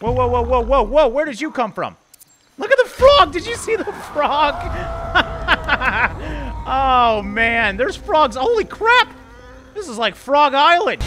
Whoa, whoa, whoa, whoa, whoa, whoa. Where did you come from? Look at the frog. Did you see the frog? Oh, man. There's frogs. Holy crap. This is like Frog Island.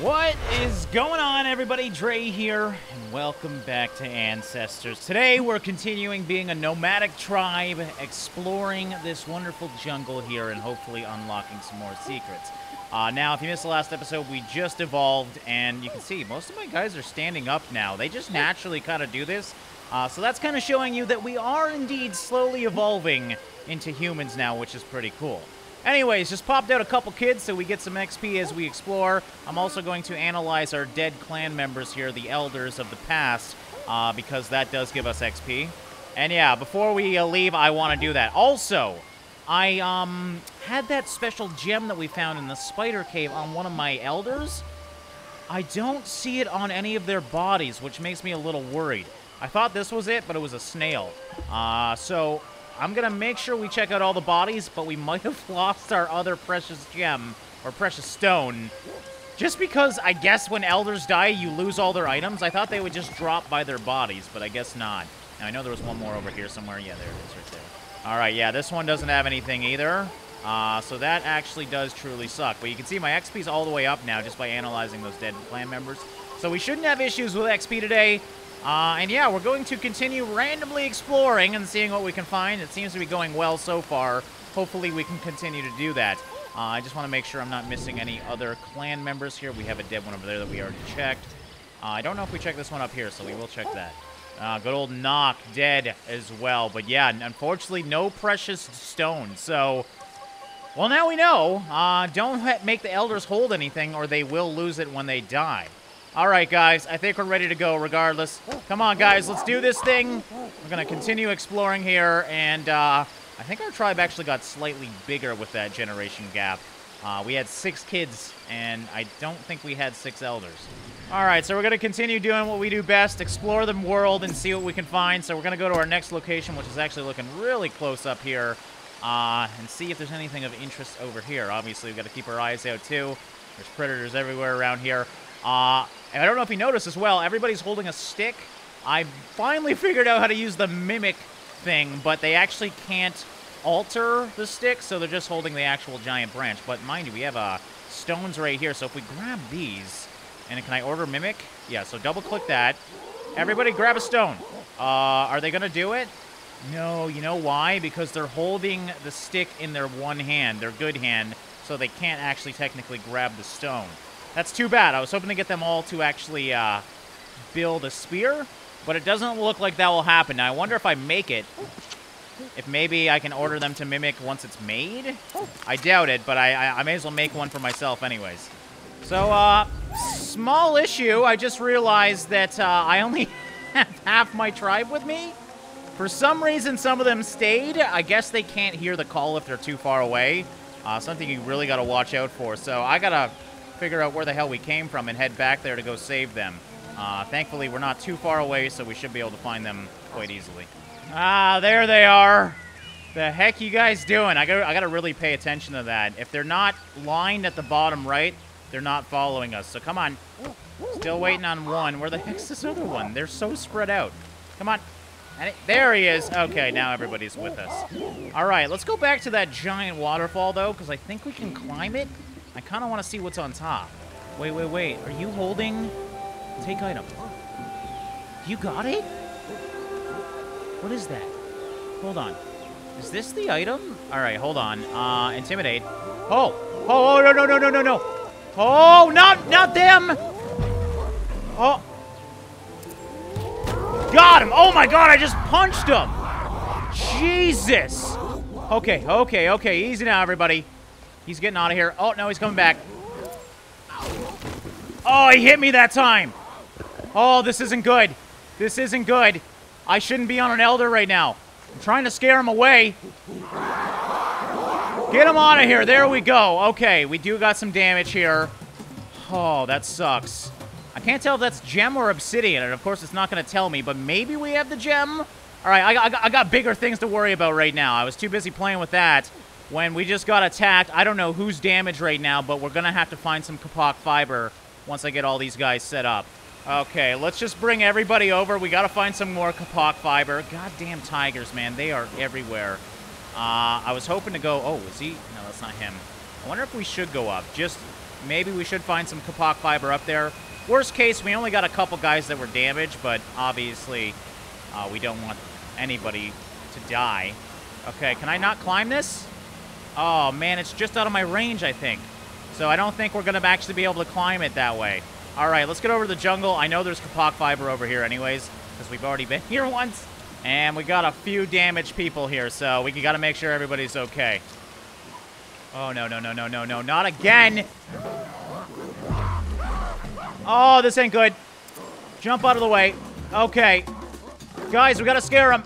What is going on, everybody? Drae here, and welcome back to Ancestors. Today, we're continuing being a nomadic tribe, exploring this wonderful jungle here, and hopefully unlocking some more secrets. Now, if you missed the last episode, we just evolved, and you can see most of my guys are standing up now. They just naturally kind of do this. So that's kind of showing you that we are indeed slowly evolving into humans now, which is pretty cool. Anyways, just popped out a couple kids so we get some XP as we explore. I'm also going to analyze our dead clan members here, the elders of the past, because that does give us XP. And yeah, before we leave, I want to do that. Also, I had that special gem that we found in the spider cave on one of my elders. I don't see it on any of their bodies, which makes me a little worried. I thought this was it, but it was a snail. So I'm going to make sure we check out all the bodies, but we might have lost our other precious gem, or precious stone. Just because, I guess, when elders die, you lose all their items. I thought they would just drop by their bodies, but I guess not. Now, I know there was one more over here somewhere. Yeah, there it is right there. All right, yeah, this one doesn't have anything either. So that actually does truly suck. But you can see my XP's all the way up now just by analyzing those dead clan members. So we shouldn't have issues with XP today. And yeah, we're going to continue randomly exploring and seeing what we can find. It seems to be going well so far. Hopefully we can continue to do that. I just want to make sure I'm not missing any other clan members here. We have a dead one over there that we already checked. I don't know if we checked this one up here, so we will check that. Good old Knock, dead as well. But yeah, unfortunately, no precious stone. So, well, now we know. Don't make the elders hold anything, or they will lose it when they die. All right, guys, I think we're ready to go regardless. Come on, guys, let's do this thing. We're going to continue exploring here, and I think our tribe actually got slightly bigger with that generation gap. We had 6 kids, and I don't think we had 6 elders. All right, so we're going to continue doing what we do best, explore the world and see what we can find. So we're going to go to our next location, which is actually looking really close up here, and see if there's anything of interest over here. Obviously, we've got to keep our eyes out, too. There's predators everywhere around here. And I don't know if you noticed as well, everybody's holding a stick. I finally figured out how to use the mimic thing, but they actually can't alter the stick, so they're just holding the actual giant branch. But mind you, we have stones right here, so if we grab these, and can I order mimic? Yeah, so double-click that. Everybody grab a stone. Are they going to do it? No, you know why? Because they're holding the stick in their one hand, their good hand, so they can't actually technically grab the stone. That's too bad. I was hoping to get them all to actually build a spear, but it doesn't look like that will happen. Now, I wonder if I make it, if maybe I can order them to mimic once it's made? I doubt it, but I may as well make one for myself anyways. So, small issue. I just realized that I only have half my tribe with me. For some reason, some of them stayed. I guess they can't hear the call if they're too far away. Something you really got to watch out for. So, I got to figure out where the hell we came from and head back there to go save them. Thankfully, we're not too far away, so we should be able to find them quite easily. Ah, there they are. The heck you guys doing? I gotta really pay attention to that. If they're not lined at the bottom right, they're not following us. So come on. Still waiting on one. Where the heck's this other one? They're so spread out. Come on. There he is. Okay, now everybody's with us. All right, let's go back to that giant waterfall, though, because I think we can climb it. I kind of want to see what's on top. Wait, wait, wait. Are you holding? Take item. You got it? What is that? Hold on. Is this the item? All right, hold on. Intimidate. Oh. Oh, no, no, no, no, no, no. Oh, not them. Oh. Got him. Oh, my God. I just punched him. Jesus. Okay, okay, okay. Easy now, everybody. He's getting out of here. Oh, no, he's coming back. Oh, he hit me that time. Oh, this isn't good. This isn't good. I shouldn't be on an elder right now. I'm trying to scare him away. Get him out of here. There we go. Okay, we do got some damage here. Oh, that sucks. I can't tell if that's gem or obsidian, and of course it's not going to tell me, but maybe we have the gem? All right, I got bigger things to worry about right now. I was too busy playing with that. when we just got attacked. I don't know who's damaged right now, but we're going to have to find some Kapok fiber once I get all these guys set up. Okay, let's just bring everybody over. We got to find some more Kapok fiber. Goddamn tigers, man. They are everywhere. I was hoping to go... Oh, is he? No, that's not him. I wonder if we should go up. Just maybe we should find some Kapok fiber up there. Worst case, we only got a couple guys that were damaged, but obviously we don't want anybody to die. Okay, can I not climb this? Oh, man, it's just out of my range, I think. So I don't think we're going to actually be able to climb it that way. All right, let's get over to the jungle. I know there's Kapok fiber over here anyways, because we've already been here once. And we got a few damaged people here, so we got to make sure everybody's okay. Oh, no, no, no, no, no, no, not again. Oh, this ain't good. Jump out of the way. Okay. Guys, we got to scare him.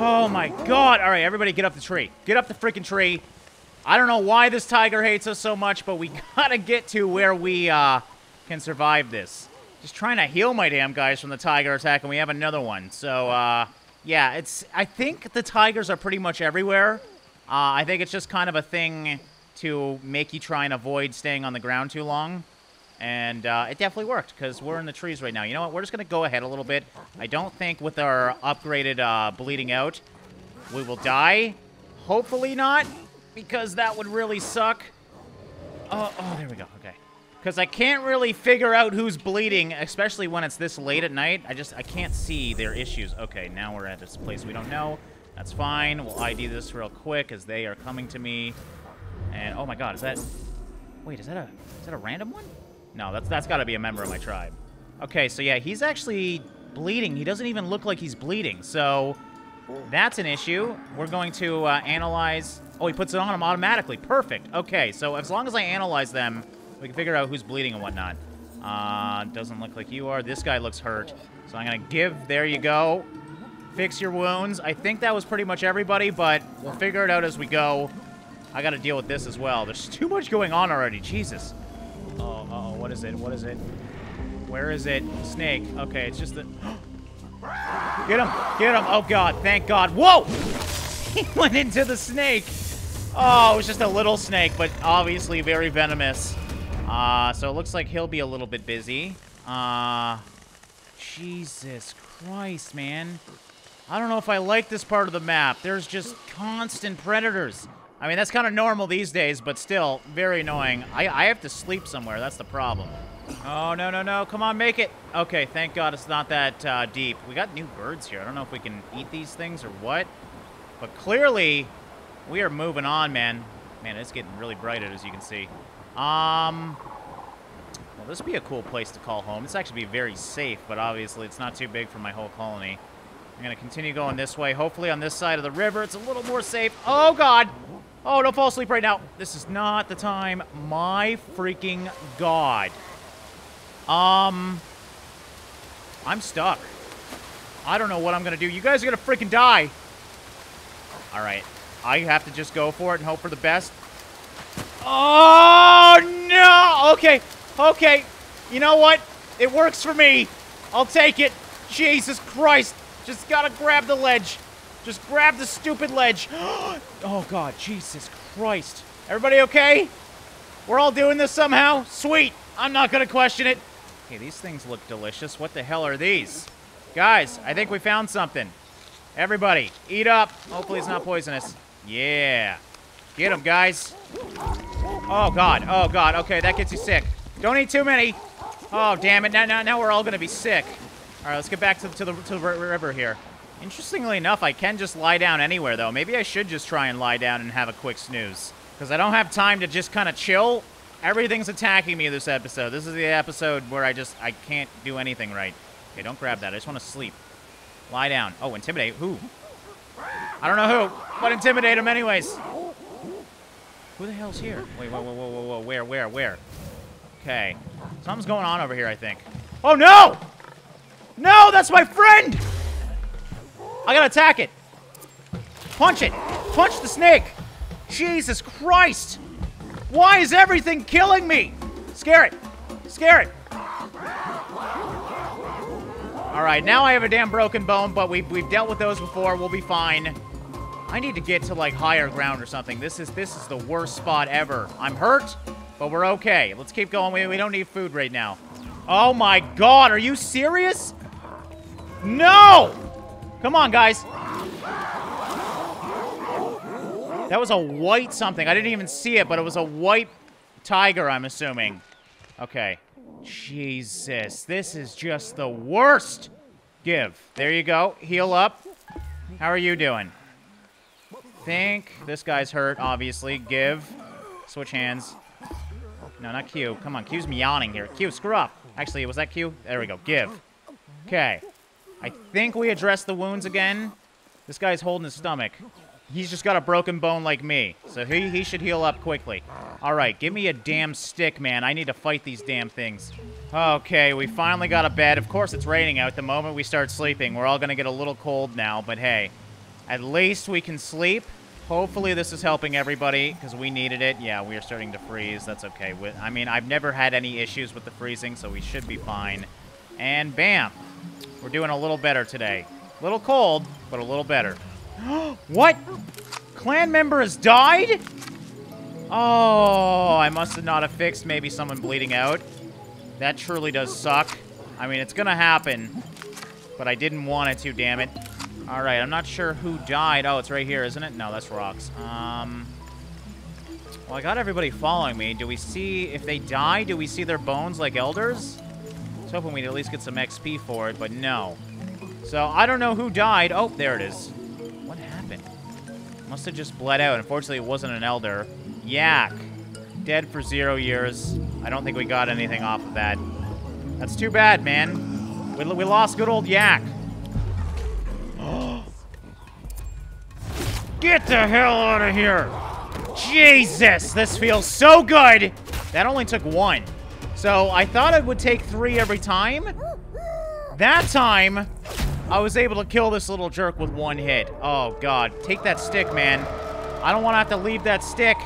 Oh, my God. All right, everybody get up the tree. Get up the freaking tree. I don't know why this tiger hates us so much, but we got to get to where we can survive this. Just trying to heal my damn guys from the tiger attack, and we have another one. So, yeah, it's. I think the tigers are pretty much everywhere. I think it's just kind of a thing to make you try and avoid staying on the ground too long. And it definitely worked, because we're in the trees right now. You know what? We're just going to go ahead a little bit. I don't think with our upgraded bleeding out, we will die. Hopefully not, because that would really suck. Oh, there we go. Okay. Because I can't really figure out who's bleeding, especially when it's this late at night. I can't see their issues. Okay, now we're at this place we don't know. That's fine. We'll ID this real quick as they are coming to me. And, oh my God, is that... Wait, is that a random one? No, that's got to be a member of my tribe. Okay, so yeah, he's actually bleeding. He doesn't even look like he's bleeding, so that's an issue. We're going to analyze... Oh, he puts it on him automatically. Perfect. Okay, so as long as I analyze them... We can figure out who's bleeding and whatnot. Doesn't look like you are. This guy looks hurt. So I'm going to give. There you go. Fix your wounds. I think that was pretty much everybody, but we'll figure it out as we go. I got to deal with this as well. There's too much going on already. Jesus. Oh, what is it? What is it? Where is it? Snake. Okay, it's just the... Get him. Get him. Oh, God. Thank God. Whoa! He went into the snake. Oh, it was just a little snake, but obviously very venomous. So it looks like he'll be a little bit busy. Jesus Christ, man. I don't know if I like this part of the map. There's just constant predators. I mean, that's kind of normal these days, but still, very annoying. I have to sleep somewhere. That's the problem. Oh, no, no, no. Come on, make it. Okay, thank God it's not that deep. We got new birds here. I don't know if we can eat these things or what. But clearly, we are moving on, man. Man, it's getting really bright, as you can see. Well, this would be a cool place to call home. It's actually be very safe, but obviously it's not too big for my whole colony. I'm going to continue going this way. Hopefully on this side of the river, it's a little more safe. Oh, God. Oh, don't fall asleep right now. This is not the time. My freaking God. I'm stuck. I don't know what I'm going to do. You guys are going to freaking die. All right. I have to just go for it and hope for the best. Oh, no! Okay, okay. You know what? It works for me. I'll take it. Jesus Christ. Just gotta grab the ledge. Just grab the stupid ledge. Oh, God. Jesus Christ. Everybody okay? We're all doing this somehow? Sweet. I'm not gonna question it. Okay, these things look delicious. What the hell are these? Guys, I think we found something. Everybody, eat up. Hopefully it's not poisonous. Yeah. Get them, guys. Oh, God. Oh, God. Okay, that gets you sick. Don't eat too many. Oh, damn it. Now we're all going to be sick. All right, let's get back to the river here. Interestingly enough, I can just lie down anywhere, though. Maybe I should just try and lie down and have a quick snooze. Because I don't have time to just kind of chill. Everything's attacking me this episode. This is the episode where I can't do anything right. Okay, don't grab that. I just want to sleep. Lie down. Oh, intimidate. Who? I don't know who, but intimidate him anyways. Who the hell's here? Wait, whoa, whoa, whoa, whoa, whoa, where? Okay. Something's going on over here, I think. Oh, no! No, that's my friend! I gotta attack it. Punch it. Punch the snake. Jesus Christ. Why is everything killing me? Scare it. Scare it. All right, now I have a damn broken bone, but we've dealt with those before. We'll be fine. I need to get to, like, higher ground or something. This is the worst spot ever. I'm hurt, but we're okay. Let's keep going. We don't need food right now. Oh, my God. Are you serious? No! Come on, guys. That was a white something. I didn't even see it, but it was a white tiger, I'm assuming. Okay. Jesus. This is just the worst. Give. There you go. Heal up. How are you doing? Think. This guy's hurt, obviously. Give. Switch hands. No, not Q. Come on, Q's meowing here. Q, screw up. Actually, was that Q? There we go. Give. Okay. I think we addressed the wounds again. This guy's holding his stomach. He's just got a broken bone like me. So he should heal up quickly. All right, give me a damn stick, man. I need to fight these damn things. Okay, we finally got a bed. Of course, it's raining out. The moment we start sleeping, we're all going to get a little cold now. But hey, at least we can sleep. Hopefully this is helping everybody, because we needed it. Yeah, we are starting to freeze. That's okay. I mean, I've never had any issues with the freezing, so we should be fine. And bam. We're doing a little better today. A little cold, but a little better. What? Clan member has died? Oh, I must have not have fixed maybe someone bleeding out. That truly does suck. I mean, it's going to happen, but I didn't want it to, damn it. All right, I'm not sure who died. Oh, it's right here, isn't it? No, that's rocks. Well, I got everybody following me. Do we see if they die? Do we see their bones like elders? I was hoping we'd at least get some XP for it, but no. So I don't know who died. Oh, there it is. What happened? Must have just bled out. Unfortunately, it wasn't an elder. Yak. Dead for 0 years. I don't think we got anything off of that. That's too bad, man. We lost good old Yak. Get the hell out of here! Jesus, this feels so good! That only took 1. So I thought it would take 3 every time. That time, I was able to kill this little jerk with 1 hit. Oh, God. Take that stick, man. I don't want to have to leave that stick.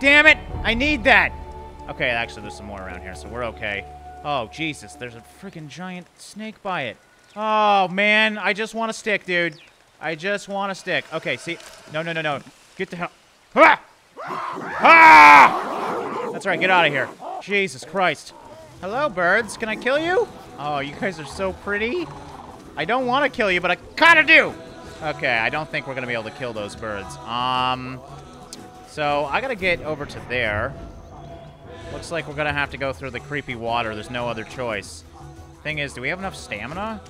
Damn it! I need that! Okay, actually, there's some more around here, so we're okay. Oh, Jesus, there's a freaking giant snake by it. Oh, man, I just want a stick, dude. I just want a stick. Okay, see? No, no, no, no. Get the hell... Ah! Ah! That's right, get out of here. Jesus Christ. Hello, birds. Can I kill you? Oh, you guys are so pretty. I don't want to kill you, but I kind of do. Okay, I don't think we're going to be able to kill those birds. So I got to get over to there. Looks like we're going to have to go through the creepy water. There's no other choice. Thing is, do we have enough stamina?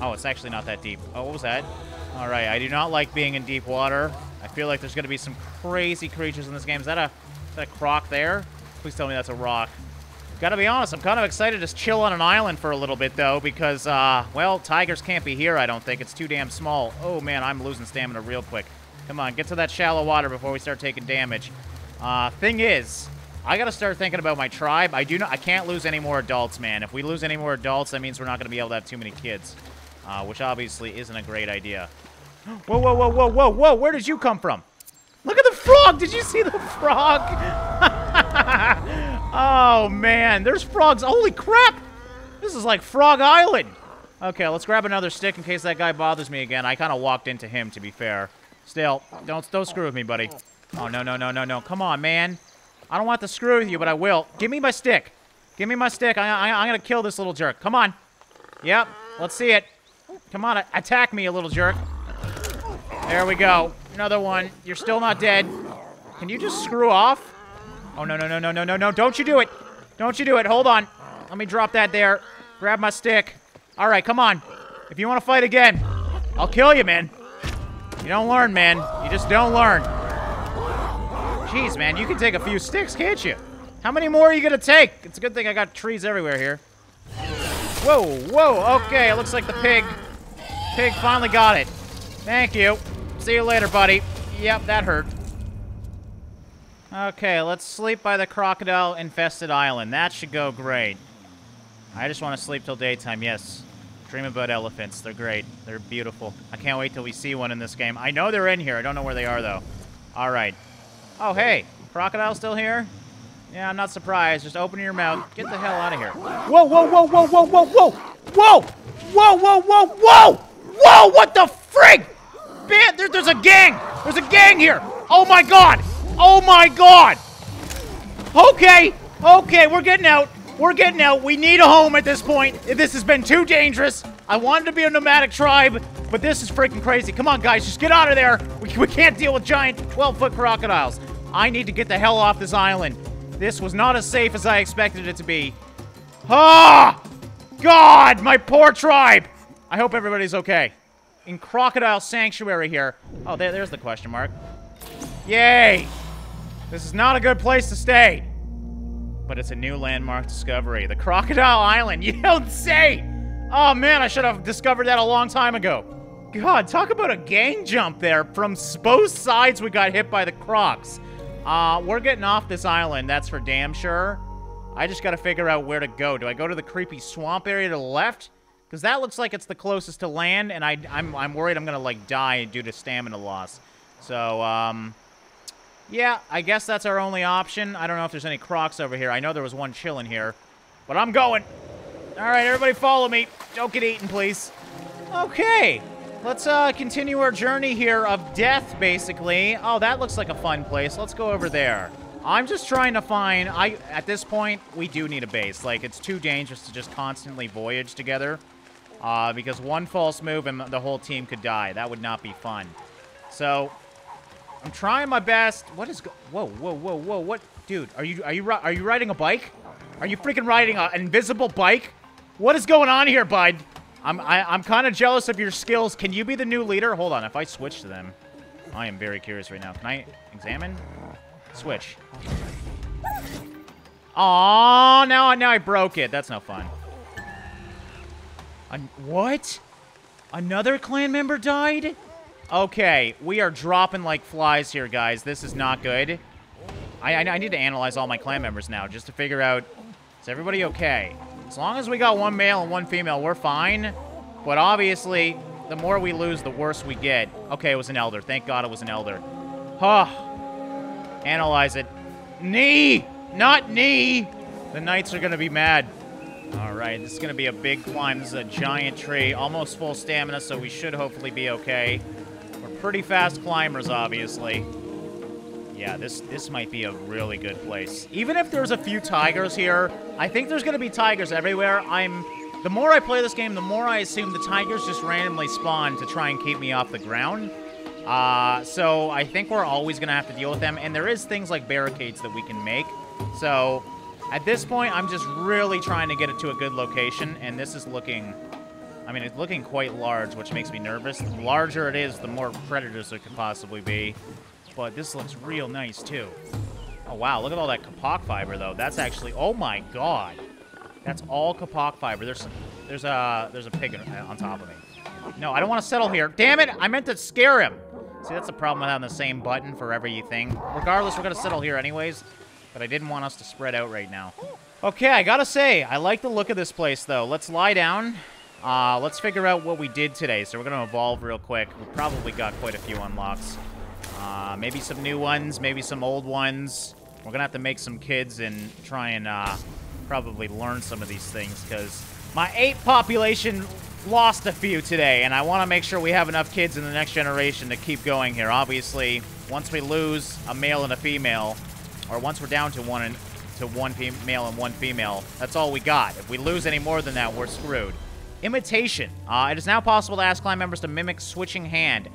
Oh, it's actually not that deep. Oh, what was that? All right, I do not like being in deep water. I feel like there's going to be some crazy creatures in this game. Is that a croc there? Please tell me that's a rock. Got to be honest, I'm kind of excited to chill on an island for a little bit, though, because, well, tigers can't be here, I don't think. It's too damn small. Oh, man, I'm losing stamina real quick. Come on, get to that shallow water before we start taking damage. Thing is, I got to start thinking about my tribe. I can't lose any more adults, man. If we lose any more adults, that means we're not going to be able to have too many kids. Which obviously isn't a great idea. Whoa, whoa, whoa, whoa, whoa, whoa! Where did you come from? Look at the frog! Did you see the frog? Oh, man. There's frogs. Holy crap! This is like Frog Island. Okay, let's grab another stick in case that guy bothers me again. I kind of walked into him, to be fair. Still, don't screw with me, buddy. Oh, no, no, no, no, no. Come on, man. I don't want to screw with you, but I will. Give me my stick. Give me my stick. I'm going to kill this little jerk. Come on. Yep. Let's see it. Come on, attack me, you little jerk. There we go. Another one. You're still not dead. Can you just screw off? Oh, no, no, no, no, no, no, no. Don't you do it. Don't you do it. Hold on. Let me drop that there. Grab my stick. All right, come on. If you want to fight again, I'll kill you, man. You don't learn, man. You just don't learn. Jeez, man, you can take a few sticks, can't you? How many more are you going to take? It's a good thing I got trees everywhere here. Whoa, whoa. Okay, it looks like the pig... Pig finally got it. Thank you. See you later, buddy. Yep, that hurt. Okay, let's sleep by the crocodile-infested island. That should go great. I just want to sleep till daytime, yes. Dream about elephants. They're great. They're beautiful. I can't wait till we see one in this game. I know they're in here. I don't know where they are, though. All right. Oh, hey. Crocodile still here? Yeah, I'm not surprised. Just open your mouth. Get the hell out of here. Whoa, whoa, whoa, whoa, whoa, whoa, whoa! Whoa! Whoa, whoa, whoa, whoa! Whoa, what the frig? band! There's a gang! There's a gang here! Oh my god! Oh my god! Okay! Okay, we're getting out. We're getting out. We need a home at this point. This has been too dangerous. I wanted to be a nomadic tribe, but this is freaking crazy. Come on, guys. Just get out of there. We can't deal with giant 12-foot crocodiles. I need to get the hell off this island. This was not as safe as I expected it to be. Ah! God, my poor tribe. I hope everybody's okay. In Crocodile Sanctuary here. Oh, there's the question mark. Yay! This is not a good place to stay. But it's a new landmark discovery. The Crocodile Island. You don't say! Oh man, I should have discovered that a long time ago. God, talk about a gang jump there. From both sides we got hit by the crocs. We're getting off this island, that's for damn sure. I just gotta figure out where to go. Do I go to the creepy swamp area to the left? Because that looks like it's the closest to land, and I'm worried I'm gonna, like, die due to stamina loss. So, yeah, I guess that's our only option. I don't know if there's any crocs over here. I know there was one chilling here. But I'm going. All right, everybody follow me. Don't get eaten, please. Okay. Let's continue our journey here of death, basically. Oh, that looks like a fun place. Let's go over there. I'm just trying to find... At this point, we do need a base. Like, it's too dangerous to just constantly voyage together. Because one false move and the whole team could die. That would not be fun. So... I'm trying my best. What is... Whoa, whoa, whoa, whoa. What? Dude, are you riding a bike? Are you freaking riding an invisible bike? What is going on here, bud? I'm kind of jealous of your skills. Can you be the new leader? Hold on. If I switch to them, I am very curious right now. Can I examine? Switch. Aww, now I broke it. That's no fun. What? Another clan member died? Okay, we are dropping like flies here, guys. This is not good. I need to analyze all my clan members now just to figure out, is everybody okay? As long as we got one male and one female, we're fine. But obviously, the more we lose, the worse we get. Okay, it was an elder. Thank God it was an elder. Huh. Analyze it. Knee! Not knee! The knights are going to be mad. All right, this is going to be a big climb. This is a giant tree. Almost full stamina, so we should hopefully be okay. Pretty fast climbers, obviously. Yeah, this might be a really good place. Even if there's a few tigers here, I think there's gonna be tigers everywhere. The more I play this game, the more I assume the tigers just randomly spawn to try and keep me off the ground. So I think we're always gonna have to deal with them. And there is things like barricades that we can make. So at this point, I'm just really trying to get it to a good location, and this is looking... I mean, it's looking quite large, which makes me nervous. The larger it is, the more predators there could possibly be. But this looks real nice, too. Oh, wow. Look at all that kapok fiber, though. That's actually... Oh, my God. That's all kapok fiber. There's a pig on top of me. No, I don't want to settle here. Damn it! I meant to scare him. See, that's the problem with having the same button for everything. Regardless, we're going to settle here anyways. But I didn't want us to spread out right now. Okay, I gotta say, I like the look of this place, though. Let's lie down. Let's figure out what we did today. So we're going to evolve real quick. We probably got quite a few unlocks. Maybe some new ones, maybe some old ones. We're going to have to make some kids and try and probably learn some of these things, because my ape population lost a few today, and I want to make sure we have enough kids in the next generation to keep going here. Obviously, once we lose a male and a female, or once we're down to one male and one female, that's all we got. If we lose any more than that, we're screwed. Imitation. It is now possible to ask clan members to mimic switching hand.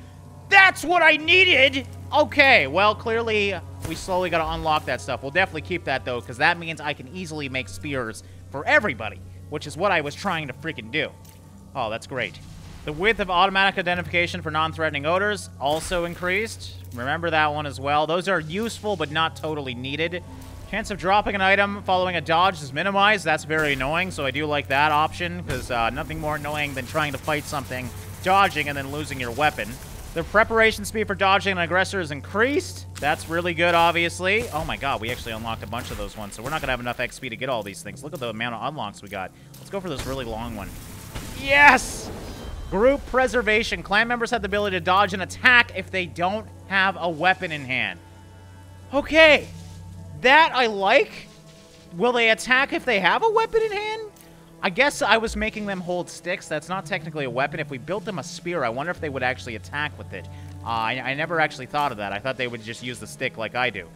That's what I needed! Okay, well, clearly, we slowly got to unlock that stuff. We'll definitely keep that, though, because that means I can easily make spears for everybody, which is what I was trying to freaking do. Oh, that's great. The width of automatic identification for non-threatening odors also increased. Remember that one as well. Those are useful, but not totally needed. Chance of dropping an item following a dodge is minimized. That's very annoying, so I do like that option, because nothing more annoying than trying to fight something, dodging, and then losing your weapon. The preparation speed for dodging an aggressor is increased. That's really good, obviously. Oh my god, we actually unlocked a bunch of those ones, so we're not going to have enough XP to get all these things. Look at the amount of unlocks we got. Let's go for this really long one. Yes! Group preservation. Clan members have the ability to dodge an attack if they don't have a weapon in hand. Okay! That I like. Will they attack if they have a weapon in hand? I guess I was making them hold sticks. That's not technically a weapon. If we built them a spear, I wonder if they would actually attack with it. I never actually thought of that. I thought they would just use the stick like I do.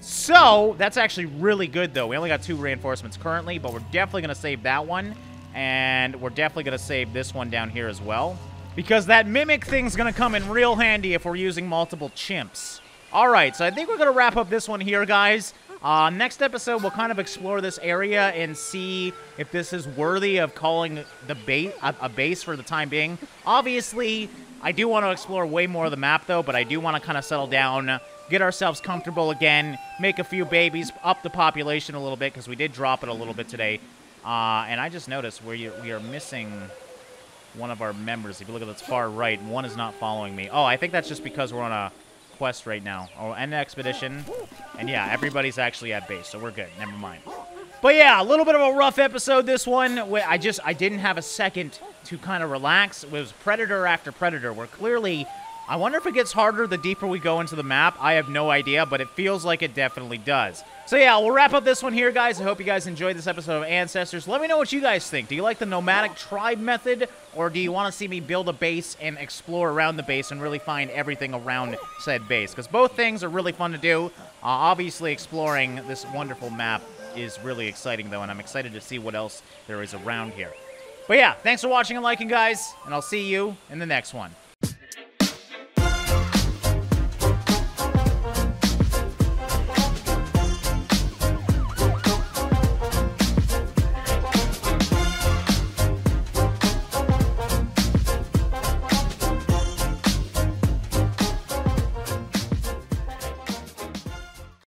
So, that's actually really good, though. We only got 2 reinforcements currently, but we're definitely going to save that one. And we're definitely going to save this one down here as well. Because that mimic thing's going to come in real handy if we're using multiple chimps. Alright, so I think we're going to wrap up this one here, guys. Next episode, we'll kind of explore this area and see if this is worthy of calling the a base for the time being. Obviously, I do want to explore way more of the map, though, but I do want to kind of settle down, get ourselves comfortable again, make a few babies, up the population a little bit, because we did drop it a little bit today. And I just noticed we are missing one of our members. If you look at this far right, one is not following me. Oh, I think that's just because we're on a quest right now. Oh, and expedition. And yeah, everybody's actually at base, so we're good. Never mind. But yeah, a little bit of a rough episode, this one. I didn't have a second to kind of relax. It was predator after predator. We're clearly... I wonder if it gets harder the deeper we go into the map. I have no idea, but it feels like it definitely does. So yeah, we'll wrap up this one here, guys. I hope you guys enjoyed this episode of Ancestors. Let me know what you guys think. Do you like the nomadic tribe method, or do you want to see me build a base and explore around the base and really find everything around said base? Because both things are really fun to do. Obviously, exploring this wonderful map is really exciting, though, and I'm excited to see what else there is around here. But yeah, thanks for watching and liking, guys, and I'll see you in the next one.